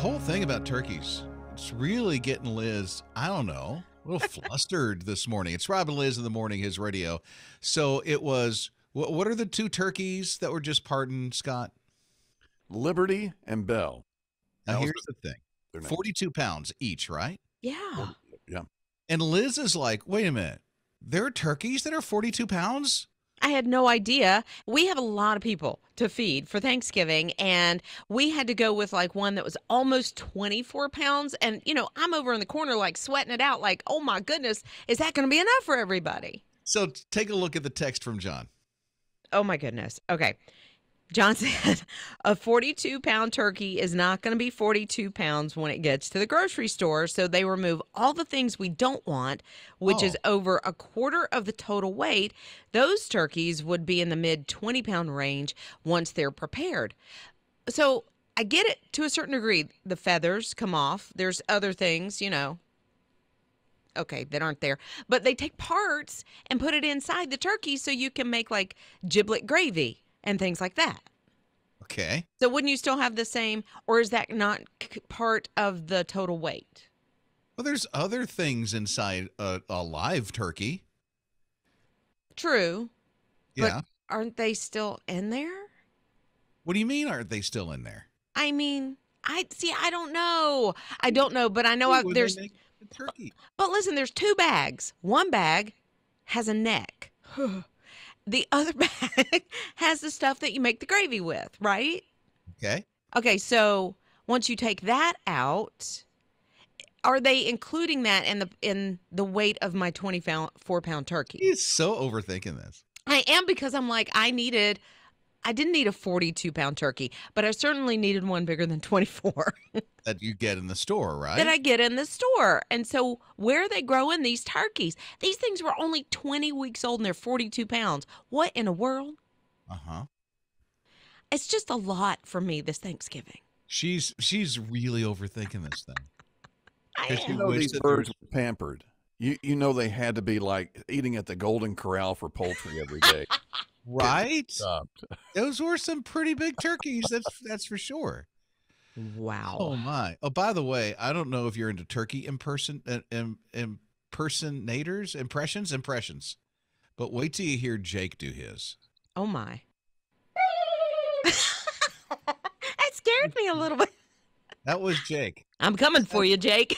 whole thing about turkeys, it's really getting Lizz, I don't know, a little flustered this morning. It's Rob and Lizz in the morning, his radio. So it was, what are the two turkeys that were just pardoned, Scott? Liberty and Bell. Now here's the thing, 42 pounds each, right? Yeah. Yeah. And Lizz is like, wait a minute, there are turkeys that are 42 pounds? I had no idea. We have a lot of people to feed for Thanksgiving, and we had to go with like one that was almost 24 pounds. And, you know, I'm over in the corner like sweating it out like, oh, my goodness, is that going to be enough for everybody? So take a look at the text from John. Oh, my goodness. Okay. John said a 42-pound turkey is not going to be 42 pounds when it gets to the grocery store, so they remove all the things we don't want, which is over a quarter of the total weight. Those turkeys would be in the mid-20-pound range once they're prepared. So I get it to a certain degree. The feathers come off. There's other things, you know. Okay, that aren't there. But they take parts and put it inside the turkey so you can make, like, giblet gravy and things like that. Okay. So wouldn't you still have the same, or is that not part of the total weight? Well, there's other things inside a live turkey. True. Yeah. But aren't they still in there? What do you mean, aren't they still in there? I mean, I don't know. I don't know, but I know there's the turkey. But listen, there's two bags. One bag has a neck. The other bag has the stuff that you make the gravy with, right? Okay. Okay, so once you take that out, are they including that in the weight of my 24-pound turkey? He's so overthinking this. I am, because I'm like, I didn't need a 42-pound turkey, but I certainly needed one bigger than 24. That you get in the store, right? That I get in the store. And so where are they growing these turkeys? These things were only 20 weeks old and they're 42 pounds. What in the world? Uh-huh. It's just a lot for me this Thanksgiving. She's really overthinking this thing. You know these birds were pampered. You know they had to be like eating at the Golden Corral for poultry every day. Right? Those were some pretty big turkeys. That's for sure. Wow. Oh my. Oh, by the way, I don't know if you're into turkey impressions, but wait till you hear Jake do his. Oh my. That scared me a little bit. That was Jake. I'm coming for you, Jake.